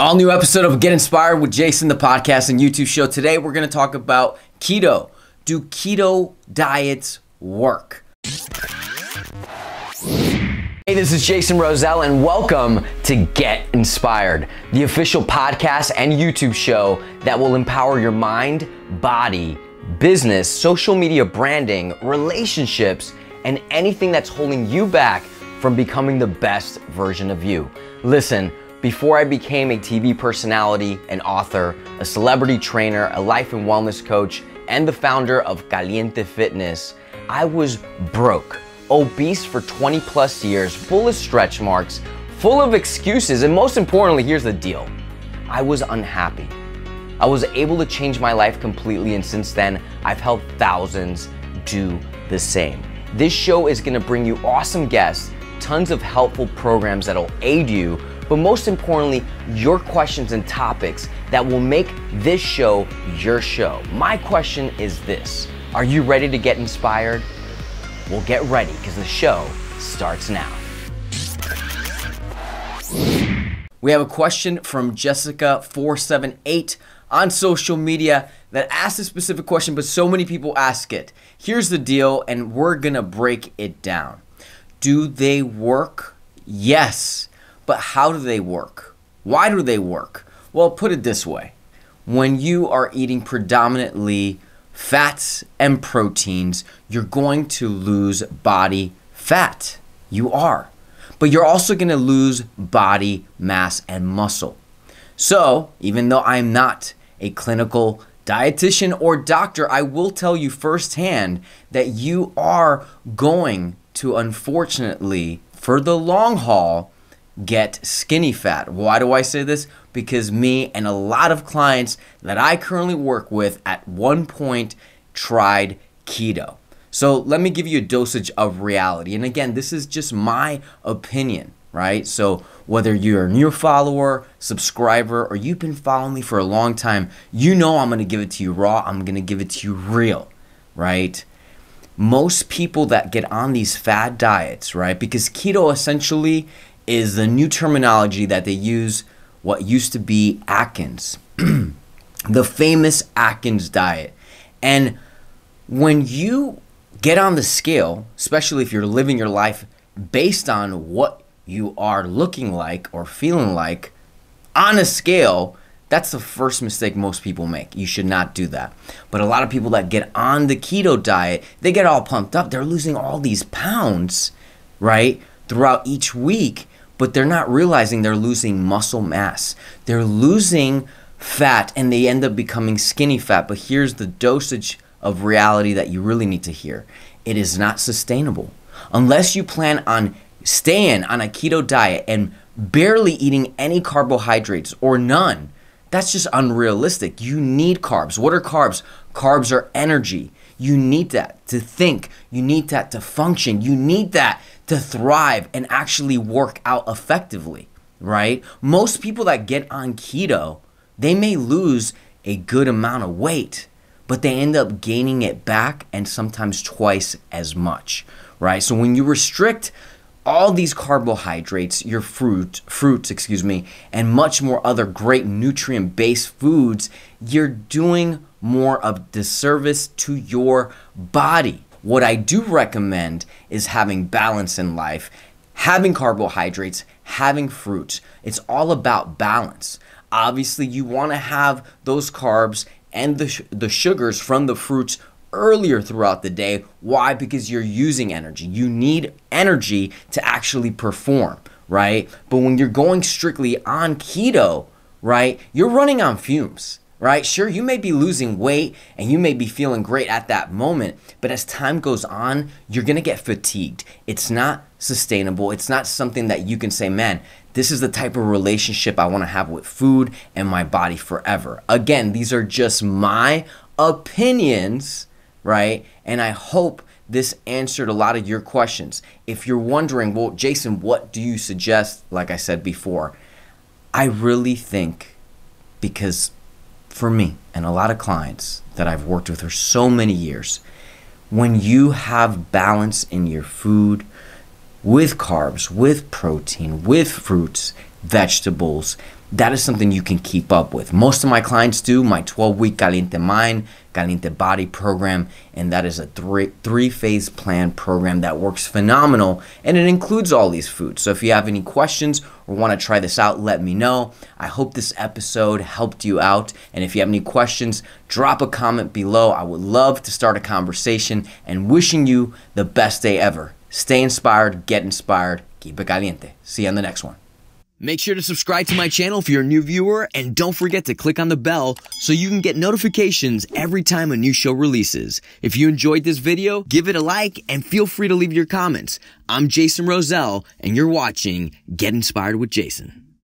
All new episode of Get Inspired with Jason, the podcast and YouTube show. Today we're going to talk about keto. Do keto diets work? Hey, this is Jason Rosell and welcome to Get Inspired, the official podcast and YouTube show that will empower your mind, body, business, social media branding, relationships, and anything that's holding you back from becoming the best version of you. Listen, before I became a TV personality, an author, a celebrity trainer, a life and wellness coach, and the founder of Caliente Fitness, I was broke, obese for 20 plus years, full of stretch marks, full of excuses, and most importantly, here's the deal, I was unhappy. I was able to change my life completely, and since then, I've helped thousands do the same. This show is gonna bring you awesome guests, tons of helpful programs that'll aid you, but most importantly, your questions and topics that will make this show your show. My question is this, are you ready to get inspired? Well, get ready, because the show starts now. We have a question from Jessica478 on social media that asked a specific question, but so many people ask it. Here's the deal, and we're gonna break it down. Do they work? Yes. But how do they work? Why do they work? Well, put it this way. When you are eating predominantly fats and proteins, you're going to lose body fat. You are. But you're also going to lose body mass and muscle. So, even though I'm not a clinical dietitian or doctor, I will tell you firsthand that you are going to, unfortunately, for the long haul, get skinny fat. Why do I say this? Because me and a lot of clients that I currently work with at one point tried keto. So let me give you a dosage of reality. And again, this is just my opinion, right? So whether you're a new follower, subscriber, or you've been following me for a long time, you know I'm going to give it to you raw. I'm going to give it to you real, right? Most people that get on these fad diets, right? Because keto essentially is the new terminology that they use, what used to be Atkins, the famous Atkins diet. And when you get on the scale, especially if you're living your life based on what you are looking like or feeling like on a scale, that's the first mistake most people make. You should not do that. But a lot of people that get on the keto diet, they get all pumped up. They're losing all these pounds, right, throughout each week, but they're not realizing they're losing muscle mass. They're losing fat and they end up becoming skinny fat. But here's the dosage of reality that you really need to hear. It is not sustainable. Unless you plan on staying on a keto diet and barely eating any carbohydrates or none, that's just unrealistic. You need carbs. What are carbs? Carbs are energy. You need that to think. You need that to function. You need that to thrive and actually work out effectively, right? Most people that get on keto, they may lose a good amount of weight, but they end up gaining it back and sometimes twice as much, right? So when you restrict all these carbohydrates, your fruits, and much more other great nutrient-based foods, you're doing more of a disservice to your body. What I do recommend is having balance in life, having carbohydrates, having fruits. It's all about balance. Obviously, you want to have those carbs and the sugars from the fruits earlier throughout the day. Why? Because you're using energy. You need energy to actually perform, right? But when you're going strictly on keto, right, you're running on fumes. Right? Sure, you may be losing weight and you may be feeling great at that moment, but as time goes on, you're going to get fatigued. It's not sustainable. It's not something that you can say, man, this is the type of relationship I want to have with food and my body forever. Again, these are just my opinions, right? And I hope this answered a lot of your questions. If you're wondering, well, Jason, what do you suggest? Like I said before, I really think, because for me and a lot of clients that I've worked with for so many years, when you have balance in your food with carbs, with protein, with fruits, vegetables, that is something you can keep up with. Most of my clients do my 12-week Caliente Mind, Caliente Body Program, and that is a three-phase plan program that works phenomenal, and it includes all these foods. So if you have any questions or want to try this out, let me know. I hope this episode helped you out, and if you have any questions, drop a comment below. I would love to start a conversation, and wishing you the best day ever. Stay inspired, get inspired, keep it caliente. See you on the next one. Make sure to subscribe to my channel if you're a new viewer, and don't forget to click on the bell so you can get notifications every time a new show releases. If you enjoyed this video, give it a like and feel free to leave your comments. I'm Jason Rosell, and you're watching Get Inspired with Jason.